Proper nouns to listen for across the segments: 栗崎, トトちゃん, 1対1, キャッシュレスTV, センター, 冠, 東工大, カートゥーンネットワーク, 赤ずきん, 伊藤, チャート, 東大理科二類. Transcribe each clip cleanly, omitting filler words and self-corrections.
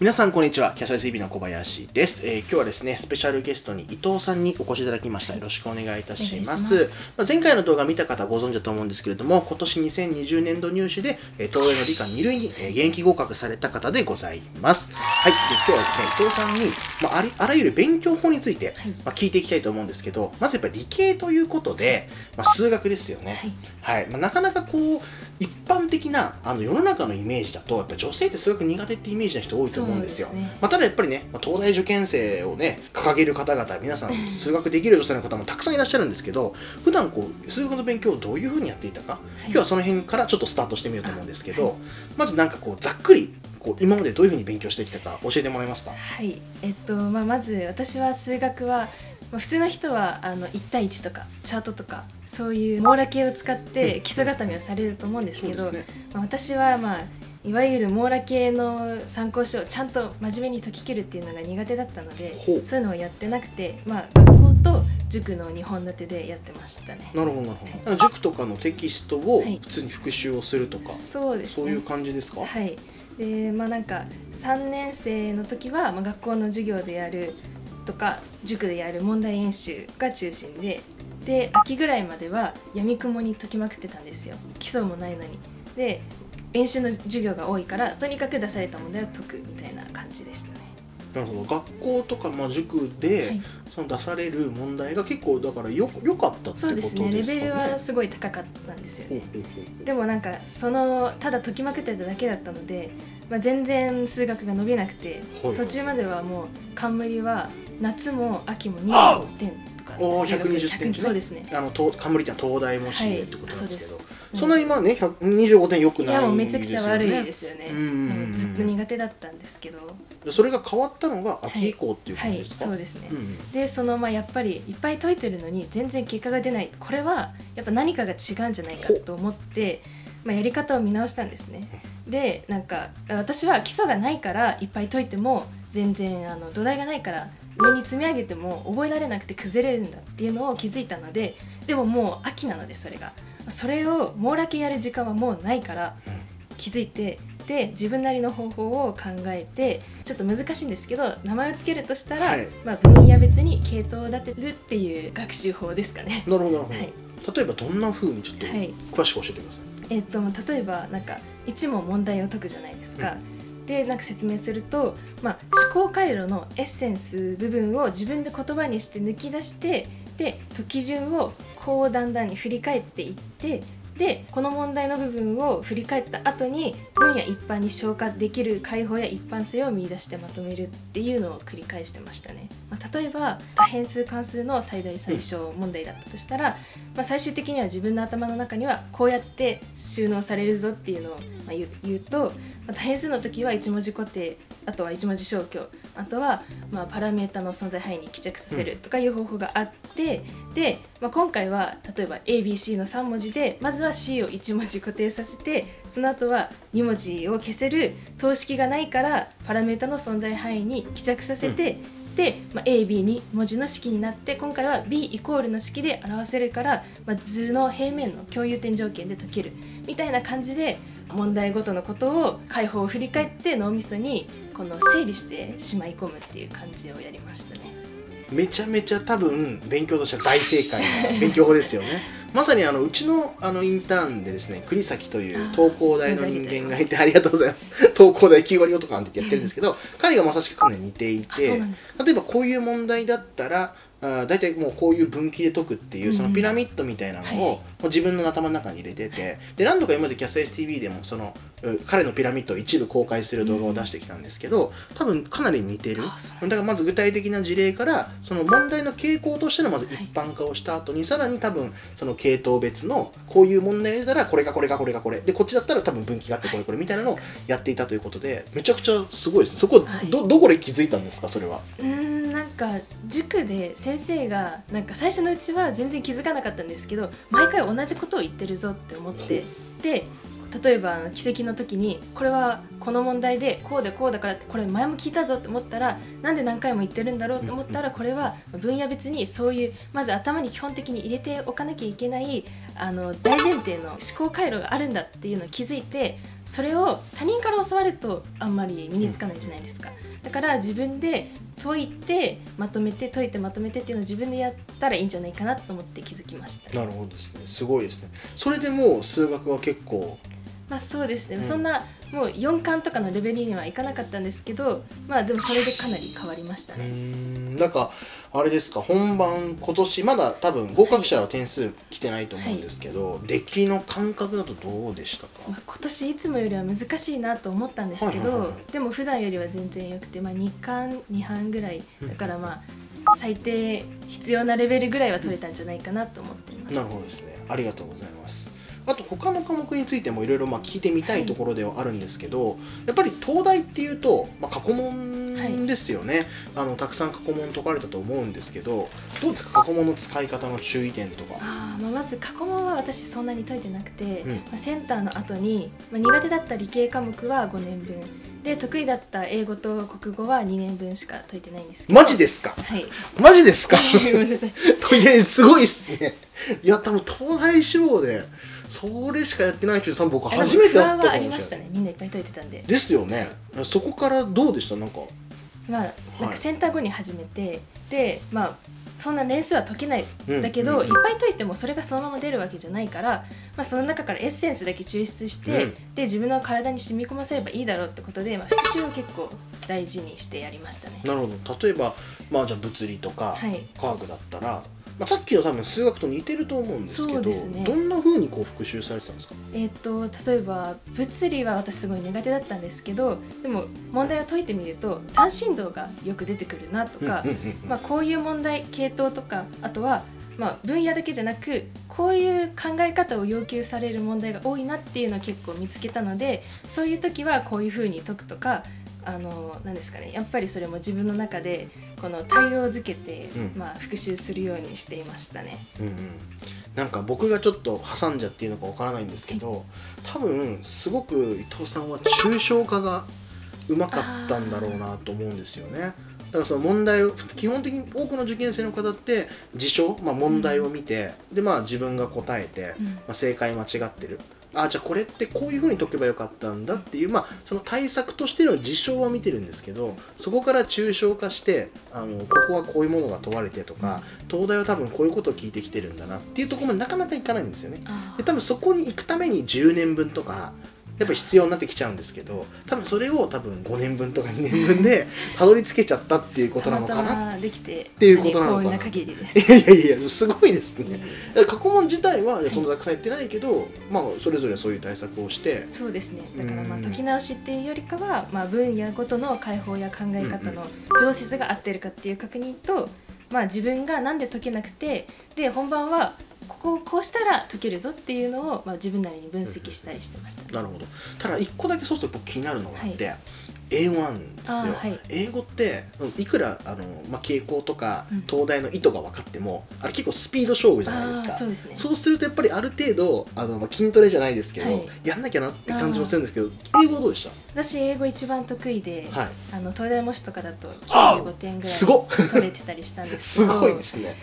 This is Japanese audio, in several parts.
皆さんこんにちは、キャッシュレスTVの小林です。今日はですね、スペシャルゲストに伊藤さんにお越しいただきました。よろしくお願いいたします。前回の動画見た方ご存知だと思うんですけれども、今年2020年度入試で東映の理科2類に現役合格された方でございます。はい。で今日はですね、伊藤さんに、あらゆる勉強法について、聞いていきたいと思うんですけど、まずやっぱり理系ということで、数学ですよね。はい。なかなかこう、一般的な世の中のイメージだと、やっぱ女性って数学苦手ってイメージの人多いと思うんですよ。ただやっぱりね、東大受験生をね掲げる方々、皆さん数学できる女性の方もたくさんいらっしゃるんですけど、普段こう数学の勉強をどういうふうにやっていたか、今日はその辺からちょっとスタートしてみようと思うんですけど、まずなんかこうざっくりこう今までどういうふうに勉強してきたか教えてもらえますか？はい、まず私は数学は普通の人は1対1とかチャートとかそういう網羅系を使って基礎固めをされると思うんですけど、私はいわゆる網羅系の参考書をちゃんと真面目に解き切るっていうのが苦手だったので、そういうのをやってなくて、学校と塾の2本立てでやってましたね。なるほどなるほど。塾とかのテキストを普通に復習をするとか、そうですね、そういう感じですか？はい。でなんか3年生の時は学校の授業でやるとか塾でやる問題演習が中心で、秋ぐらいまでは闇雲に解きまくってたんですよ。基礎もないのに。で演習の授業が多いからとにかく出された問題を解くみたいな感じでしたね。なるほど。学校とか、塾で、その出される問題が結構だから良かったってことですかね。そうですね。レベルはすごい高かったんですよね。でもただ解きまくってただけだったので、全然数学が伸びなくて、途中まではもう冠は夏も秋も25点とか、120点。そうですね。冠ってのは東大模試ってことなんですけど。そんなに25点よくないんですよね。いやもうめちゃくちゃ悪いですよね。ずっと苦手だったんですけど。それが変わったのが秋以降っていう感じですか？はい、そうですね。でやっぱりいっぱい解いてるのに全然結果が出ない。これはやっぱ何かが違うんじゃないかと思って、やり方を見直したんですね。で私は基礎がないからいっぱい解いても全然土台がないから。上に積み上げても覚えられなくて崩れるんだっていうのを気づいたので、でももう秋なのでそれを網羅系やる時間はもうないから気づいて、自分なりの方法を考えて、ちょっと難しいんですけど名前をつけるとしたら、分野別に系統を立てるっていう学習法ですかね。なるほどなるほど。例えばどんな風にちょっと詳しく教えてください。例えば1問問題を解くじゃないですか。で説明すると、思考回路のエッセンス部分を自分で言葉にして抜き出して、解き順をこうだんだんに振り返っていって、この問題の部分を振り返った後に分野一般に消化できる解放や一般性を見出してまとめるっていうのを繰り返してましたね。例えば多変数関数の最大最小問題だったとしたら、最終的には自分の頭の中にはこうやって収納されるぞっていうのを言うと、多変数の時は1文字固定、あとは1文字消去、あとはパラメータの存在範囲に帰着させるとかいう方法があって、今回は例えば ABC の3文字でまずは C を1文字固定させて、その後は2文字を消せる等式がないからパラメータの存在範囲に帰着させて、AB2 文字の式になって、今回は B イコールの式で表せるから、図の平面の共有点条件で解けるみたいな感じで、問題ごとのことを解放を振り返って脳みそにこの整理してしまい込むっていう感じをやりましたね。めちゃめちゃ多分勉強としては大正解な勉強法ですよね。まさにうちのインターンでですね、栗崎という東工大の人間がいて、ありがとうございます。東工大9割男なんてやってるんですけど、彼がまさしく訓練に似ていて、例えばこういう問題だったら、大体もうこういう分岐で解くっていう、そのピラミッドみたいなのを自分の頭の中に入れてて、何度か今までキャッシュレス TV でもその彼のピラミッドを一部公開する動画を出してきたんですけど、多分かなり似てる。だからまず具体的な事例から、その問題の傾向としてのまず一般化をした後に、さらに多分その系統別のこういう問題だったらこれがこれがこれがこれで、こっちだったら多分分岐があってこれこれみたいなのをやっていたということで、めちゃくちゃすごいですね。そこどこで気づいたんですか、それは？塾で先生が最初のうちは全然気づかなかったんですけど、毎回同じことを言ってるぞって思って、例えば奇跡の時にこれはこの問題でこうでこうだからって、これ前も聞いたぞって思ったら、なんで何回も言ってるんだろうって思ったら、これは分野別にそういうまず頭に基本的に入れておかなきゃいけない大前提の思考回路があるんだっていうのを気づいて、それを他人から教わるとあんまり身につかないじゃないですか。だから自分で解いてまとめて解いてまとめてっていうのを自分でやったらいいんじゃないかなと思って気づきました。なるほどですね、すごいですね。それでもう数学は結構まあそうですね、そんなもう4巻とかのレベルにはいかなかったんですけど、まあでもそれでかなり変わりましたね。なんかあれですか、本番今年まだ多分合格者の点数来てないと思うんですけど、はい、出来の感覚だとどうでしたか？まあ今年いつもよりは難しいなと思ったんですけど、でも普段よりは全然良くて、まあ、2半ぐらいだからまあ、最低必要なレベルぐらいは取れたんじゃないかなと思っています。なるほどですね、ありがとうございます。あと他の科目についてもいろいろ聞いてみたいところではあるんですけど、はい、やっぱり東大っていうと、まあ、過去問ですよね、はい、たくさん過去問解かれたと思うんですけど、どうですか過去問の使い方の注意点とか。まあ、まず過去問は私そんなに解いてなくて、うん、まあセンターの後に、まあ、苦手だった理系科目は5年分で得意だった英語と国語は2年分しか解いてないんですけど。マジですか？はい。マジですか？ごめんなさい。とりあえずすごいっすね。いや多分東大志望でそれしかやってないけど多分僕初めてだったと思うんですよ。不安はありましたね。みんないっぱい解いてたんで。ですよね。そこからどうでしたなんか。まあなんかセンター後に始めて、でまあそんな年数は解けないだけど、いっぱい解いてもそれがそのまま出るわけじゃないから、まあ、その中からエッセンスだけ抽出して、で自分の体に染み込ませればいいだろうってことで、まあ、復習を結構大事にしてやりましたね。なるほど。例えば、まあ、じゃあ物理とか科学だったら、はいまあ、さっきの多分数学と似てると思うんですけど、そうですね、どんな風にこう復習されてたんですか？例えば物理は私すごい苦手だったんですけど、でも問題を解いてみると単振動がよく出てくるなとか、まあこういう問題系統とか、あとはまあ分野だけじゃなくこういう考え方を要求される問題が多いなっていうのを結構見つけたので、そういう時はこういう風に解くとか、なんですかね、やっぱりそれも自分の中でこの対応づけて、まあ復習するようにしていましたね。なんか僕がちょっと挟んじゃっていいのかわからないんですけど、はい、多分すごく伊藤さんは抽象化がうまかったんだろうなと思うんですよね。だからその問題を基本的に多くの受験生の方って事象、まあ、問題を見て、でまあ自分が答えて、まあ、正解間違ってる。あ、じゃあこれってこういうふうに解けばよかったんだっていう、まあ、その対策としての事象は見てるんですけど、そこから抽象化してここはこういうものが問われてとか、東大は多分こういうことを聞いてきてるんだなっていうところまでなかなかいかないんですよね。で多分そこに行くために10年分とかやっぱり必要になってきちゃうんですけど、多分それを多分5年分とか2年分でたどり着けちゃったっていうことなのかなっていうことなのかな。いやすごいですね。過去問自体はそのたくさんやってないけど、まあそれぞれそういう対策をして。そうですね、だからまあ解き直しっていうよりかは、まあ分野ごとの解放や考え方のプロセスが合ってるかっていう確認と、まあ自分がなんで解けなくて、で本番はここをこうしたら解けるぞっていうのを、まあ、自分なりに分析したりしてました。なるほど。ただ一個だけそうすると気になるのがあって、はい、A1 ですよ。はい、英語っていくらまあ、傾向とか東大の意図が分かっても、あれ結構スピード勝負じゃないですか。そうですね、そうするとやっぱりある程度まあ、筋トレじゃないですけど、はい、やんなきゃなって感じもするんですけど、英語どうでした？私英語一番得意で、はい、東大模試とかだと95点ぐらい取れてたりしたんですけど。すごいですね。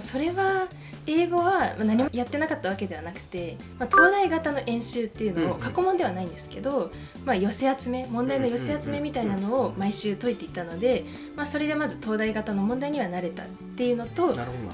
それは英語は何もやってなかったわけではなくて、まあ、東大型の演習っていうのを過去問ではないんですけど、まあ、寄せ集め問題の寄せ集めみたいなのを毎週解いていたので、まあ、それでまず東大型の問題には慣れたっていうのと、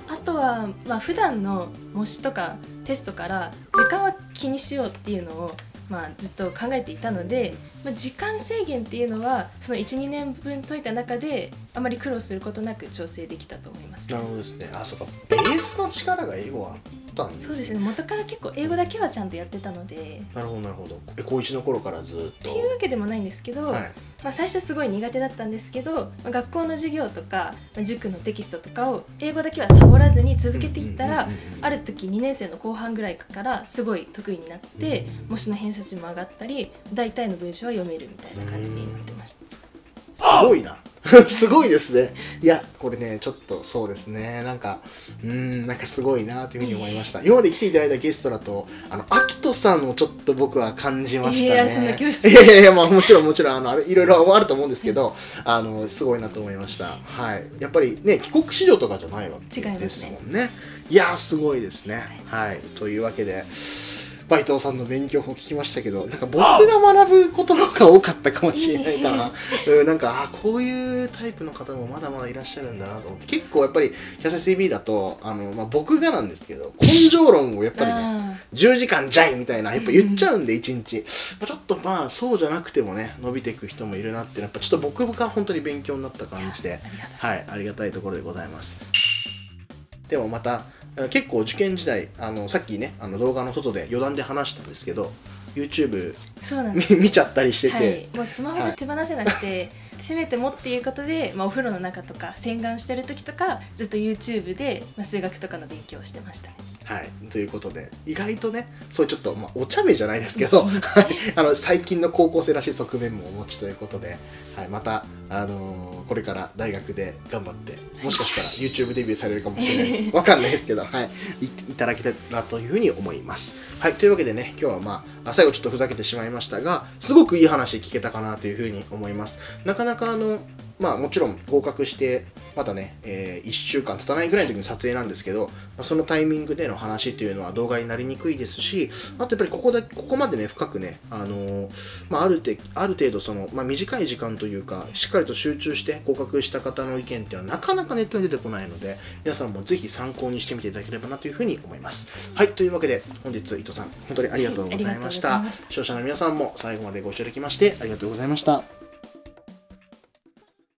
あとはまあ普段の模試とかテストから時間は気にしようっていうのをまあずっと考えていたので、まあ、時間制限っていうのはその 1,2 年分解いた中であまり苦労することなく調整できたと思います。なるほどですね。あ、そうか、ベースの力が英語はあったんですね。そうですね、元から結構英語だけはちゃんとやってたので。なるほどなるほど。高1の頃からずっとっていうわけでもないんですけど、はい、まあ最初すごい苦手だったんですけど、学校の授業とか塾のテキストとかを英語だけはサボらずに続けていったら、ある時2年生の後半ぐらいからすごい得意になって、模試の偏差値も上がったり、大体の文章は読めるみたいな感じになってました。すごいな。すごいですね。いやこれねちょっとそうですね、なんかなんかすごいなというふうに思いました。今まで来ていただいたゲストだとアキトさんをちょっと僕は感じましたね。いやまあもちろんいろいろあると思うんですけど、すごいなと思いました。はい、やっぱりね帰国子女とかじゃないわけですもんね。いやすごいですね。はい、というわけで。バイトさんの勉強法聞きましたけど、なんか僕が学ぶことの方が多かったかもしれないななんかこういうタイプの方もまだまだいらっしゃるんだなと思って、結構やっぱり「キャッシャー TV」だとまあ、僕がなんですけど根性論をやっぱりね10時間じゃいみたいなやっぱ言っちゃうんで1日、まあ、ちょっとまあそうじゃなくてもね伸びていく人もいるなってやっぱちょっと僕が本当に勉強になった感じで、はい、ありがたいところでございます。でもまた結構受験時代さっきね動画の外で余談で話したんですけど YouTube 見ちゃったりしてて、はい、もうスマホが手放せなくて、はい、せめてもっていうことで、まあ、お風呂の中とか洗顔してる時とかずっと YouTube で、まあ、数学とかの勉強をしてましたね。はい、ということで意外とねそうちょっと、まあ、お茶目じゃないですけど最近の高校生らしい側面もお持ちということで、はい、また、これから大学で頑張ってもしかしたら YouTube デビューされるかもしれないわかんないですけど、はい、いただけたらというふうに思います。はい、というわけでね今日は、まあ、最後ちょっとふざけてしまいましたがすごくいい話聞けたかなというふうに思います。なかなかまあもちろん合格してまだね、1週間経たないぐらいの時に撮影なんですけど、そのタイミングでの話というのは動画になりにくいですし、あとやっぱりここまでね深くね、まあ、ある程度その、まあ、短い時間というかしっかりと集中して合格した方の意見っていうのはなかなかネットに出てこないので、皆さんもぜひ参考にしてみていただければなというふうに思います。はい、というわけで本日伊藤さん本当にありがとうございました。視聴者の皆さんも最後までご視聴いただきましてありがとうございました。